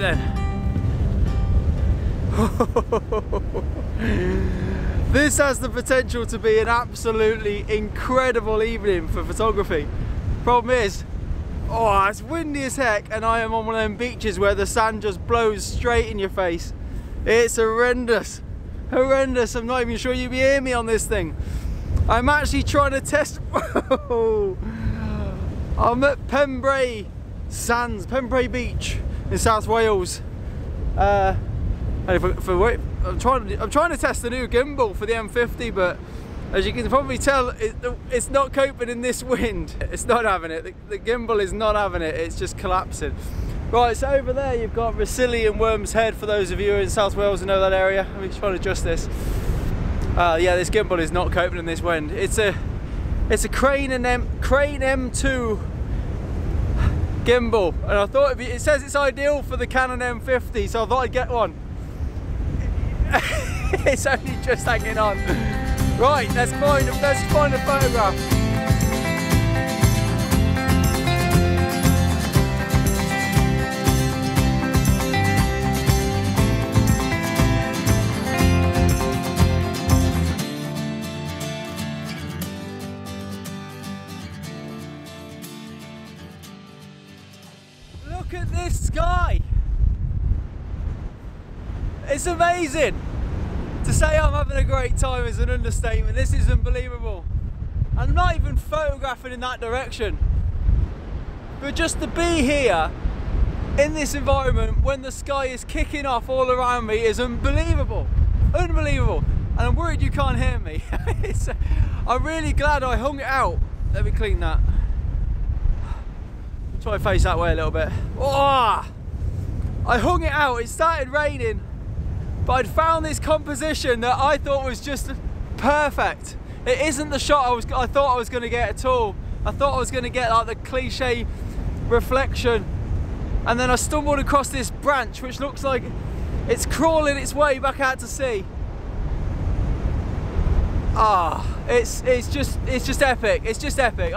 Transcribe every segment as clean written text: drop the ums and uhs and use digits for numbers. then. This has the potential to be an absolutely incredible evening for photography. Problem is, oh, it's windy as heck, and I am on one of them beaches where the sand just blows straight in your face. It's horrendous. Horrendous. I'm not even sure you'd hear me on this thing. I'm actually trying to test. I'm at Pembrey Sands, Pembrey Beach in South Wales. I'm trying to test the new gimbal for the M50, but as you can probably tell, it's not coping in this wind. It's not having it. The gimbal is not having it. It's just collapsing. Right, so over there you've got Rhossili and Worm's Head, for those of you who are in South Wales who know that area. Let me just try to adjust this. Yeah, this gimbal is not coping in this wind. It's a crane M2 gimbal, and I thought it says it's ideal for the Canon M50, so I thought I'd get one. It's only just hanging on. Right, let's find a photograph. Look at this sky! It's amazing! To say I'm having a great time is an understatement. This is unbelievable. I'm not even photographing in that direction. But just to be here in this environment when the sky is kicking off all around me is unbelievable. Unbelievable. And I'm worried you can't hear me. I'm really glad I hung it out. Let me clean that. Try to face that way a little bit. Oh, I hung it out, it started raining, but I'd found this composition that I thought was just perfect. It isn't the shot I thought I was going to get at all. I thought I was going to get like the cliche reflection, and then I stumbled across this branch which looks like it's crawling its way back out to sea. Ah, it's just epic, it's just epic.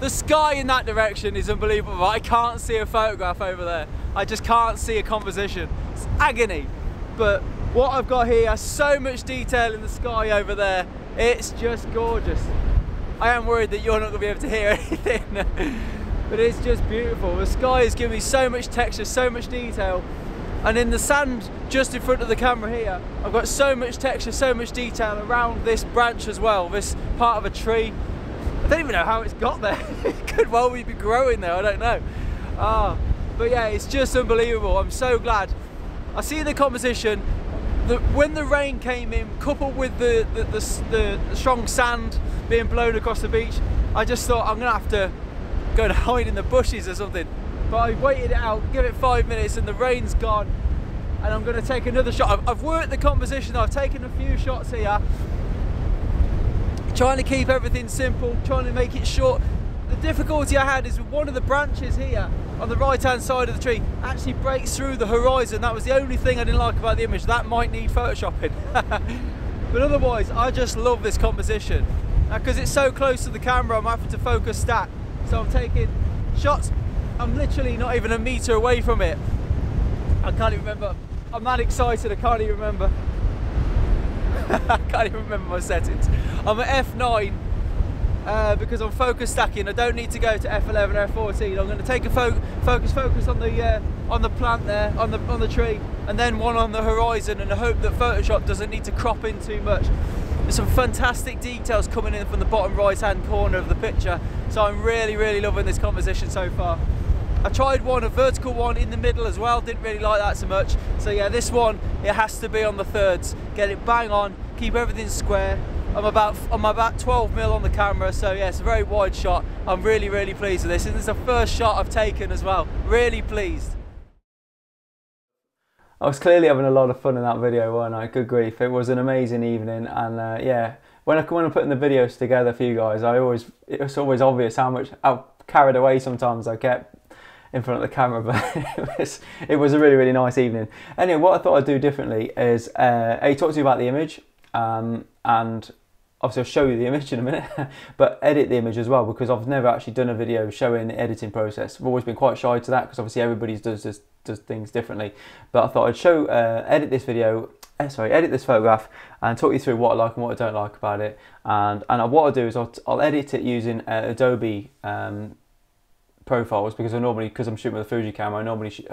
The sky in that direction is unbelievable. I can't see a photograph over there. I just can't see a composition. It's agony. But what I've got here, so much detail in the sky over there. It's just gorgeous. I am worried that you're not going to be able to hear anything. But it's just beautiful. The sky has given me so much texture, so much detail. And in the sand just in front of the camera here, I've got so much texture, so much detail around this branch as well, this part of a tree. I don't even know how it's got there. It could well be growing there, I don't know. But yeah, it's just unbelievable. I'm so glad. I see the composition. When the rain came in, coupled with the strong sand being blown across the beach, I just thought I'm going to have to go and hide in the bushes or something. But I waited it out, give it 5 minutes, and the rain's gone. And I'm going to take another shot. I've worked the composition. I've taken a few shots here. Trying to keep everything simple, trying to make it short. The difficulty I had is with one of the branches here on the right hand side of the tree actually breaks through the horizon. That was the only thing I didn't like about the image. That might need photoshopping. But otherwise, I just love this composition. Because it's so close to the camera, I'm having to focus stack. So I'm taking shots, I'm literally not even a meter away from it. I can't even remember. I'm that excited, I can't even remember. I can't even remember my settings. I'm at F9 because I'm focus stacking. I don't need to go to F11 or F14. I'm going to take a focus on the plant there, on the tree, and then one on the horizon, and I hope that Photoshop doesn't need to crop in too much. There's some fantastic details coming in from the bottom right hand corner of the picture, so I'm really, really loving this composition so far. I tried a vertical one in the middle as well, didn't really like that so much. So yeah, this one, it has to be on the thirds. Get it bang on, keep everything square. I'm about 12 mil on the camera, so yeah, it's a very wide shot. I'm really, really pleased with this. And this is the first shot I've taken as well. Really pleased. I was clearly having a lot of fun in that video, weren't I? Good grief, it was an amazing evening. And yeah, when I'm putting the videos together for you guys, it's always obvious how carried away sometimes I get in front of the camera, but it was a really, really nice evening. Anyway, what I thought I'd do differently is, A, talk to you about the image, and obviously I'll show you the image in a minute, but edit the image as well, because I've never actually done a video showing the editing process. I've always been quite shy to that, because obviously everybody does things differently. But I thought I'd show, edit this photograph and talk you through what I like and what I don't like about it. And what I'll do is I'll edit it using Adobe profiles, because I normally, because I'm shooting with a Fuji camera, I normally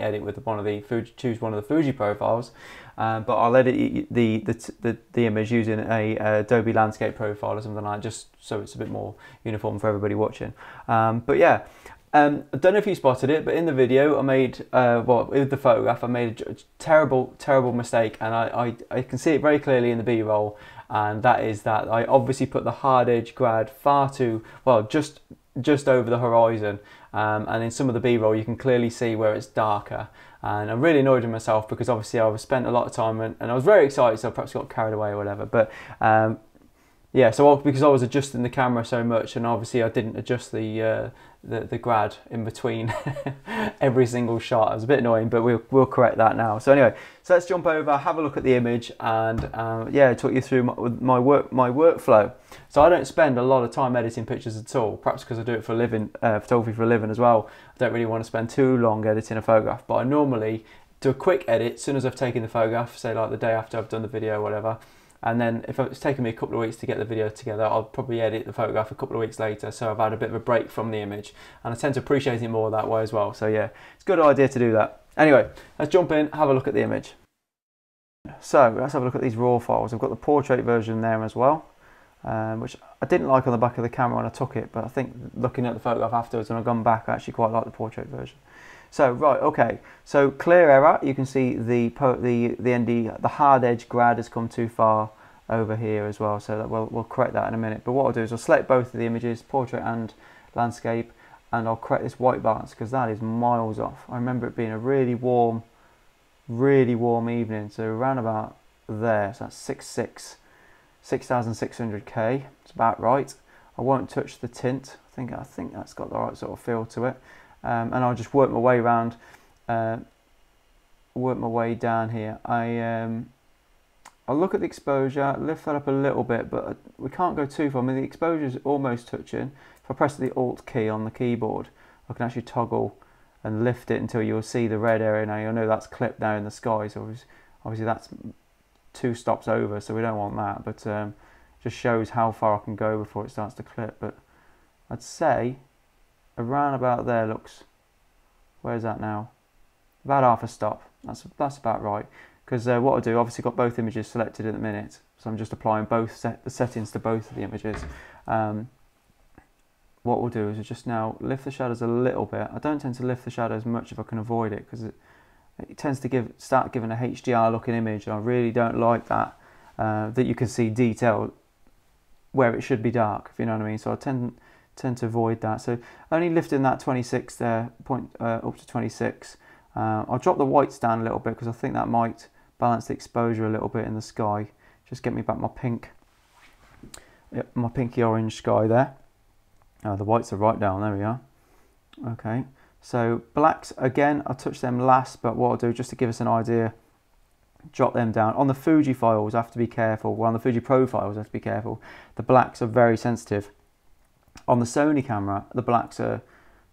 edit with one of the Fuji, choose one of the Fuji profiles, but I'll edit the image using a Adobe landscape profile or something like that, just so it's a bit more uniform for everybody watching. But yeah, I don't know if you spotted it, but in the video I made, well, with the photograph I made a terrible mistake, and I can see it very clearly in the B-roll, and that is that I obviously put the hard edge grad far too, well, just over the horizon, and in some of the B-roll you can clearly see where it's darker, and I'm really annoyed with myself, because obviously I spent a lot of time and I was very excited, so I perhaps got carried away or whatever, but yeah, so because I was adjusting the camera so much, and obviously I didn't adjust the grad in between every single shot. It was a bit annoying, but we'll correct that now. So anyway, so let's jump over, have a look at the image, and yeah, talk you through my workflow. So I don't spend a lot of time editing pictures at all, perhaps because I do it for a living, photography for a living as well. I don't really want to spend too long editing a photograph, but I normally do a quick edit as soon as I've taken the photograph, say like the day after I've done the video or whatever. And then if it's taken me a couple of weeks to get the video together, I'll probably edit the photograph a couple of weeks later, so I've had a bit of a break from the image, and I tend to appreciate it more that way as well. So yeah, it's a good idea to do that. Anyway, let's jump in, have a look at the image. So let's have a look at these raw files. I've got the portrait version there as well, which I didn't like on the back of the camera when I took it, but I think looking at the photograph afterwards when I've gone back, I actually quite like the portrait version. So right, okay. So clear error. You can see the hard edge grad has come too far over here as well. So that we'll correct that in a minute. But what I'll do is I'll select both of the images, portrait and landscape, and I'll correct this white balance, because that is miles off. I remember it being a really warm evening. So around about there. So that's 6600K. It's about right. I won't touch the tint. I think that's got the right sort of feel to it. And I'll just work my way around, work my way down here. I'll look at the exposure, lift that up a little bit, but we can't go too far. I mean, the exposure is almost touching. If I press the Alt key on the keyboard, I can actually toggle and lift it until you'll see the red area. Now you'll know that's clipped now in the sky, so obviously that's 2 stops over, so we don't want that. But just shows how far I can go before it starts to clip. But I'd say around about there looks, where's that now? About 1/2 stop. That's about right. Because what I do, obviously got both images selected at the minute, so I'm just applying both the settings to both of the images. What we'll do is just now lift the shadows a little bit. I don't tend to lift the shadows much if I can avoid it, because it tends to start giving a HDR looking image, and I really don't like that. That you can see detail where it should be dark, if you know what I mean. So I tend to avoid that, so only lifting that 26 there, up to 26. I'll drop the whites down a little bit, because I think that might balance the exposure a little bit in the sky, just get me back my pink, yep, my pinky orange sky there. The whites are right down, there we are. Okay, so blacks again, I'll touch them last, but what I'll do just to give us an idea, drop them down. On the Fuji files I have to be careful, well on the Fuji profiles I have to be careful, the blacks are very sensitive. On the Sony camera, the blacks are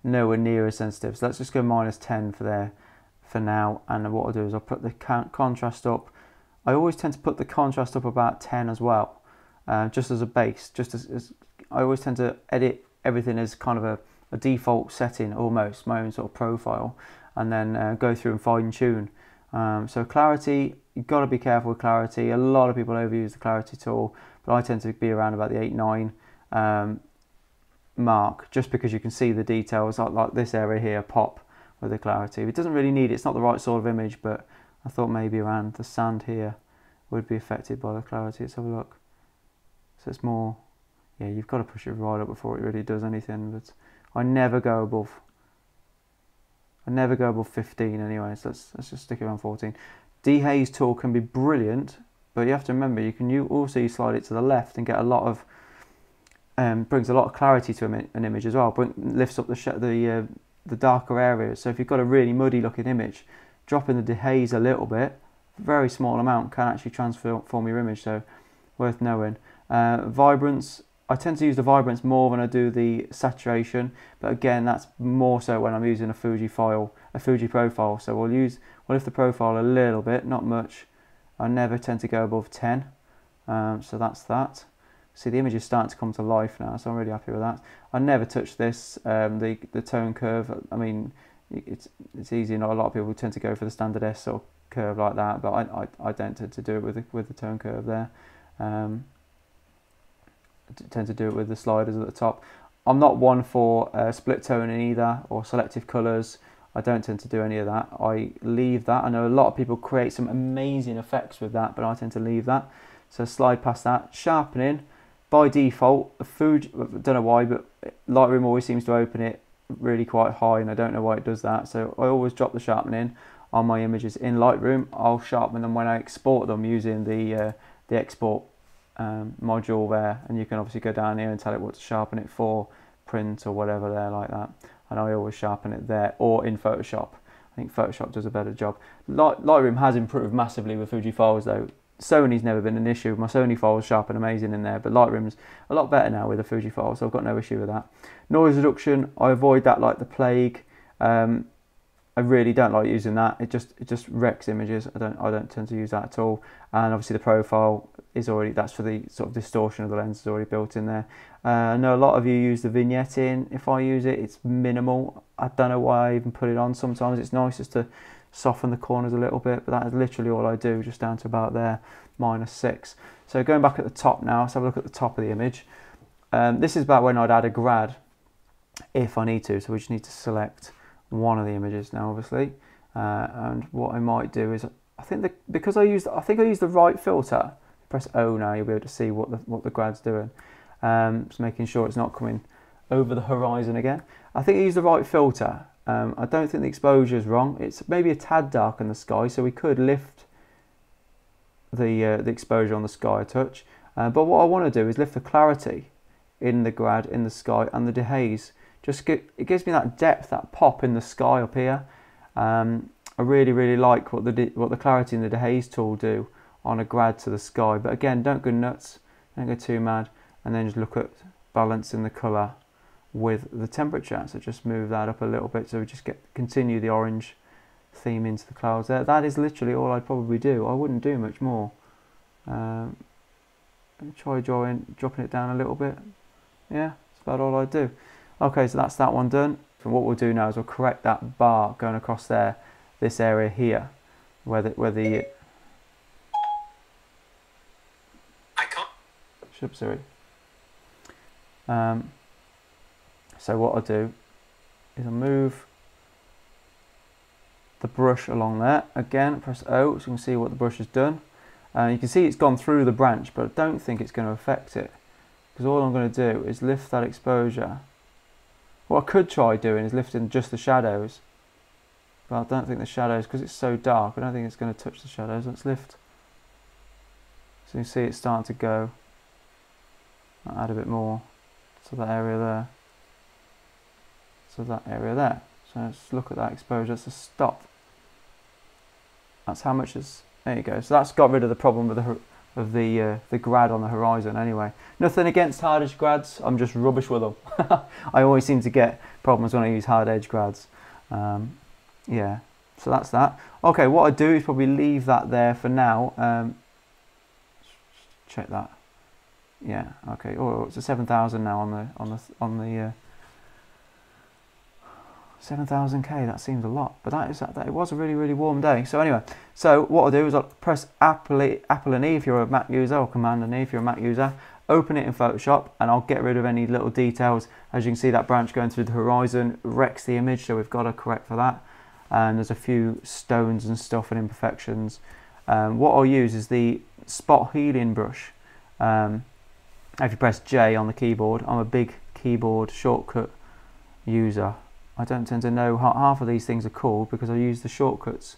nowhere near as sensitive. So let's just go -10 for there for now. And what I'll do is I'll put the contrast up. I always tend to put the contrast up about 10 as well, just as a base. I always tend to edit everything as kind of a default setting almost, my own sort of profile, and then go through and fine tune. So clarity, you've got to be careful with clarity. A lot of people overuse the clarity tool, but I tend to be around about the 8, 9. Mark, just because you can see the details like this area here pop with the clarity. It doesn't really need it. It's not the right sort of image, but I thought maybe around the sand here would be affected by the clarity. Let's have a look. So it's more, yeah, you've got to push it right up before it really does anything, but I never go above 15 anyway, so let's just stick around 14. Dehaze tool can be brilliant, but you have to remember you can also slide it to the left and get a lot of brings a lot of clarity to an image as well. Lifts up the darker areas. So if you've got a really muddy looking image, dropping the dehaze a little bit, very small amount, can actually transform your image. So worth knowing. Vibrance, I tend to use the vibrance more than I do the saturation, but again that's more so when I'm using a Fuji profile. So we'll lift the profile a little bit, not much. I never tend to go above 10, so that's that. See, the image is starting to come to life now, so I'm really happy with that. I never touch this, the tone curve. I mean, it's easy. Not a lot of people tend to go for the standard S or curve like that, but I don't tend to do it with the tone curve there. Tend to do it with the sliders at the top. I'm not one for split toning either, or selective colours. I don't tend to do any of that. I leave that. I know a lot of people create some amazing effects with that, but I tend to leave that. So slide past that. Sharpening, by default, Fuji, don't know why, but Lightroom always seems to open it really quite high, and I don't know why it does that. So I always drop the sharpening on my images in Lightroom. I'll sharpen them when I export them using the export module there, and you can obviously go down here and tell it what to sharpen it for, print or whatever there like that, and I always sharpen it there or in Photoshop. I think Photoshop does a better job. Lightroom has improved massively with Fuji files though. Sony's never been an issue. My Sony files sharpen amazing in there, but Lightroom's a lot better now with the Fuji file, so I've got no issue with that. Noise reduction, I avoid that like the plague. I really don't like using that. It just wrecks images. I don't tend to use that at all. And obviously the profile is already, that's for the sort of distortion of the lens, is already built in there. I know a lot of you use the vignetting. If I use it, it's minimal. I don't know why I even put it on. Sometimes it's nice just to soften the corners a little bit, but that is literally all I do, just down to about there, -6. So going back at the top now, let's have a look at the top of the image. This is about when I'd add a grad if I need to. So we just need to select one of the images now, obviously, and what I might do is, I think I used the right filter. Press O now, you'll be able to see what the grad's doing. Just making sure it's not coming over the horizon again. I think I used the right filter. I don't think the exposure is wrong. It's maybe a tad dark in the sky, so we could lift the exposure on the sky a touch. But what I want to do is lift the clarity in the grad, in the sky, and the dehaze. It gives me that depth, that pop in the sky up here. I really like what the clarity and the dehaze tool do on a grad to the sky. But again, don't go nuts, don't go too mad, and then just look at balancing the colour with the temperature. So just move that up a little bit, so we just continue the orange theme into the clouds there. That is literally all I'd probably do. I wouldn't do much more. Try dropping it down a little bit. Yeah, that's about all I'd do. Okay, so that's that one done. And what we'll do now is we'll correct that bar going across there, this area here, where the icon. Sorry. So what I'll do is I'll move the brush along there. Again, press O, so you can see what the brush has done. You can see it's gone through the branch, but I don't think it's going to affect it, because all I'm going to do is lift that exposure. What I could try doing is lifting just the shadows, but I don't think the shadows, because it's so dark, I don't think it's going to touch the shadows. Let's lift. So you see it's starting to go. I'll add a bit more to that area there. So that area there. So let's look at that exposure. That's a stop. That's how much is. There you go. So that's got rid of the problem with the grad on the horizon anyway. Nothing against hard edge grads, I'm just rubbish with them. I always seem to get problems when I use hard edge grads. Yeah, so that's that. Okay, what I do is probably leave that there for now. Check that. Yeah, okay. Oh, it's a 7,000 now on the 7,000K. That seems a lot, but that it was a really warm day. So anyway, so what I'll do is I'll press Apple and E if you're a Mac user, or Command and E if you're a Mac user. Open it in Photoshop, and I'll get rid of any little details. As you can see, that branch going through the horizon wrecks the image, so we've got to correct for that. And there's a few stones and stuff and imperfections. What I'll use is the spot healing brush. If you press J on the keyboard, I'm a big keyboard shortcut user. I don't tend to know how half of these things are called, because I use the shortcuts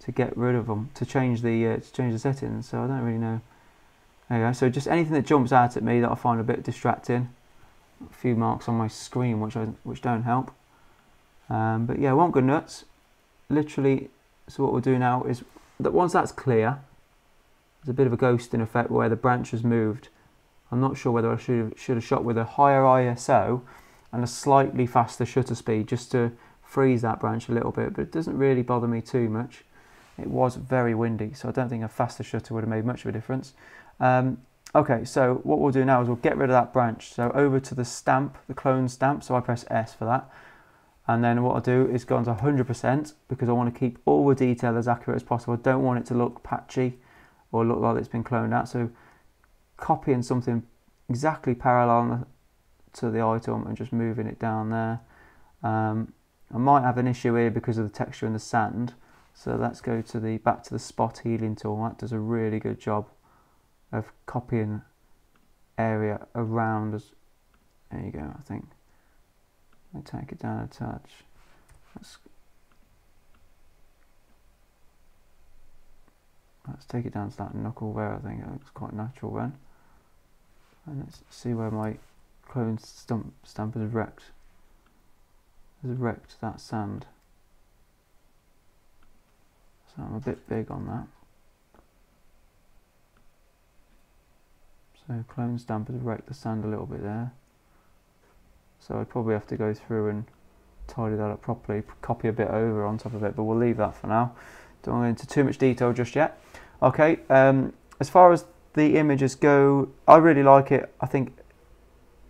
to get rid of them, to change the settings, so I don't really know. There you go. So just anything that jumps out at me that I find a bit distracting. A few marks on my screen which don't help. But yeah, I won't go nuts. Literally, so what we'll do now is that once that's clear, there's a bit of a ghosting effect where the branch has moved. I'm not sure whether I should have shot with a higher ISO and a slightly faster shutter speed just to freeze that branch a little bit, but it doesn't really bother me too much. It was very windy, so I don't think a faster shutter would have made much of a difference. Okay, so what we'll do now is we'll get rid of that branch. So over to the stamp, the clone stamp, so I press S for that. And then what I'll do is go on to 100% because I want to keep all the detail as accurate as possible. I don't want it to look patchy or look like it's been cloned out. So copying something exactly parallel to the item and just moving it down there. I might have an issue here because of the texture in the sand. So let's go to the back to the spot healing tool. That does a really good job of copying area around us. There you go, I think. I'll take it down a touch. Let's take it down to that knuckle there. I think it looks quite natural then. And let's see where my clone stamp is wrecked. Has wrecked that sand. So I'm a bit big on that. So clone stamp has wrecked the sand a little bit there. So I'd probably have to go through and tidy that up properly, copy a bit over on top of it, but we'll leave that for now. Don't want to go into too much detail just yet. Okay, as far as the images go, I really like it. I think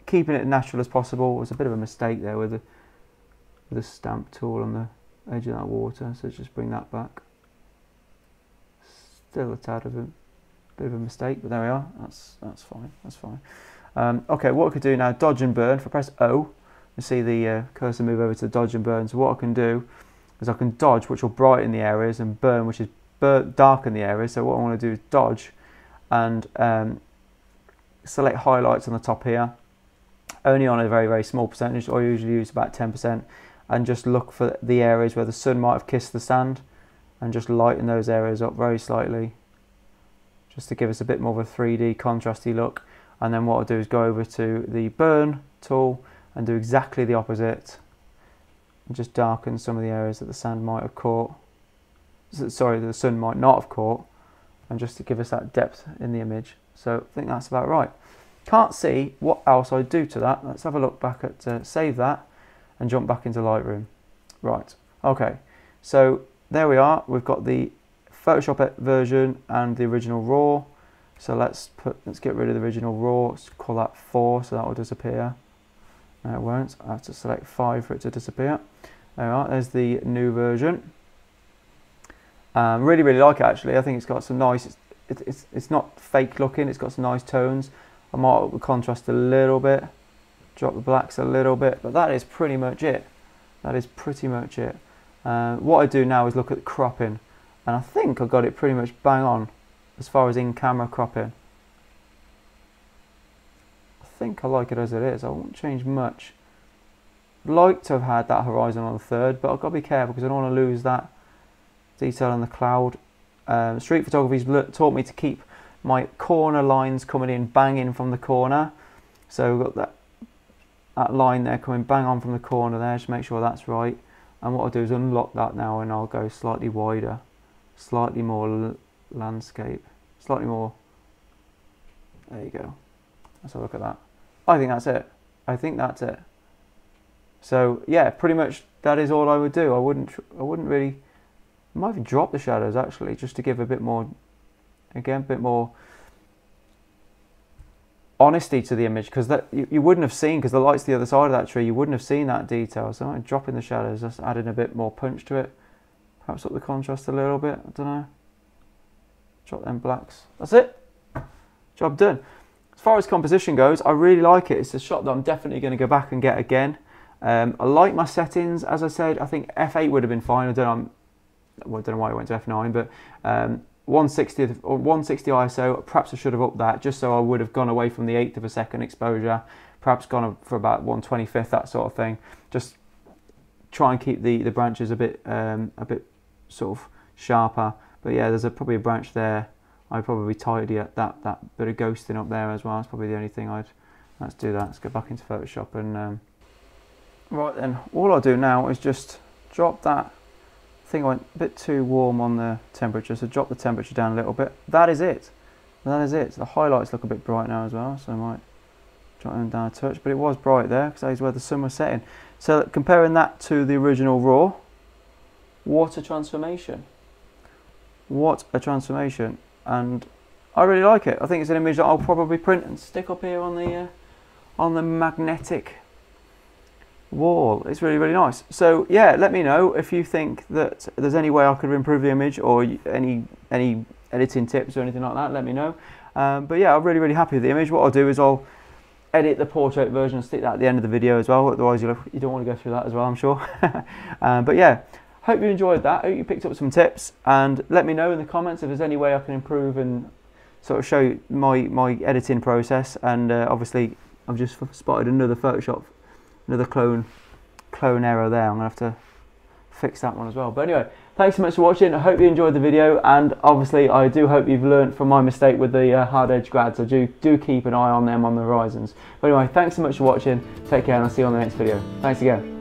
keeping it natural as possible was a bit of a mistake there with the stamp tool on the edge of that water, so just bring that back. Still a tad of a bit of a mistake, but there we are. That's fine, that's fine. Okay, what I could do now, dodge and burn. If I press O, you see the cursor move over to dodge and burn. So what I can do is I can dodge, which will brighten the areas, and burn, which is darken the areas. So what I want to do is dodge and select highlights on the top here, only on a very, very small percentage. I usually use about 10%, and just look for the areas where the sun might have kissed the sand and just lighten those areas up very slightly just to give us a bit more of a 3D contrasty look. And then what I'll do is go over to the burn tool and do exactly the opposite and just darken some of the areas that the sand might have caught, sorry, that the sun might not have caught, and just to give us that depth in the image. So I think that's about right. Can't see what else I do to that. Let's have a look back at, save that and jump back into Lightroom. Right, okay, so there we are. We've got the Photoshop version and the original raw. So let's get rid of the original raw, let's call that 4, so that will disappear. No, it won't, I have to select 5 for it to disappear. There we are, there's the new version. Really, really like it actually. I think it's got some nice, it's not fake looking, it's got some nice tones. I might up the contrast a little bit, drop the blacks a little bit, but that is pretty much it. That is pretty much it. What I do now is look at cropping, and I think I got it pretty much bang on. As far as in-camera cropping, I think I like it as it is. I won't change much. I'd like to have had that horizon on the third, but I've got to be careful because I don't want to lose that detail on the cloud. Street photography's taught me to keep my corner lines coming in banging from the corner. So we've got that line there coming bang on from the corner there. Just make sure that's right. And what I'll do is unlock that now, and I'll go slightly wider, slightly more landscape, slightly more. There you go. Let's have a look at that. I think that's it. I think that's it. So yeah, pretty much that is all I would do. I wouldn't really. I might even drop the shadows actually, just to give a bit more, again, a bit more honesty to the image, because that you wouldn't have seen, because the light's the other side of that tree. You wouldn't have seen that detail. So I'm dropping the shadows, just adding a bit more punch to it. Perhaps up the contrast a little bit. I don't know. Drop them blacks. That's it. Job done. As far as composition goes, I really like it. It's a shot that I'm definitely going to go back and get again. I like my settings. As I said, I think F8 would have been fine. I don't know why I went to F9, but 160 ISO, perhaps I should have upped that just so I would have gone away from the 1/8 of a second exposure, perhaps gone for about 1/25, that sort of thing. Just try and keep the branches a bit sort of sharper. But yeah, there's probably a branch there. I'd probably tidy up that bit of ghosting up there as well. That's probably the only thing I'd... Let's do that. Let's go back into Photoshop and... Right then, all I'll do now is just drop that. I think I went a bit too warm on the temperature, so drop the temperature down a little bit. That is it. But that is it. So the highlights look a bit bright now as well, so I might jot them down a touch. But it was bright there because that is where the sun was setting. So comparing that to the original RAW, what a transformation. What a transformation. And I really like it. I think it's an image that I'll probably print and stick up here on the magnetic wall. It's really, really nice. So yeah, let me know if you think that there's any way I could improve the image or any editing tips or anything like that. Let me know. But yeah, I'm really, really happy with the image. What I'll do is I'll edit the portrait version and stick that at the end of the video as well. Otherwise, you don't want to go through that as well, I'm sure. But yeah, hope you enjoyed that. Hope you picked up some tips, and let me know in the comments if there's any way I can improve and sort of show you my editing process. And obviously, I've just spotted another Photoshop, another clone error there. I'm gonna have to fix that one as well. But anyway, thanks so much for watching. I hope you enjoyed the video, and obviously I do hope you've learned from my mistake with the hard edge grads. I do keep an eye on them on the horizons. But anyway, thanks so much for watching. Take care, and I'll see you on the next video. Thanks again.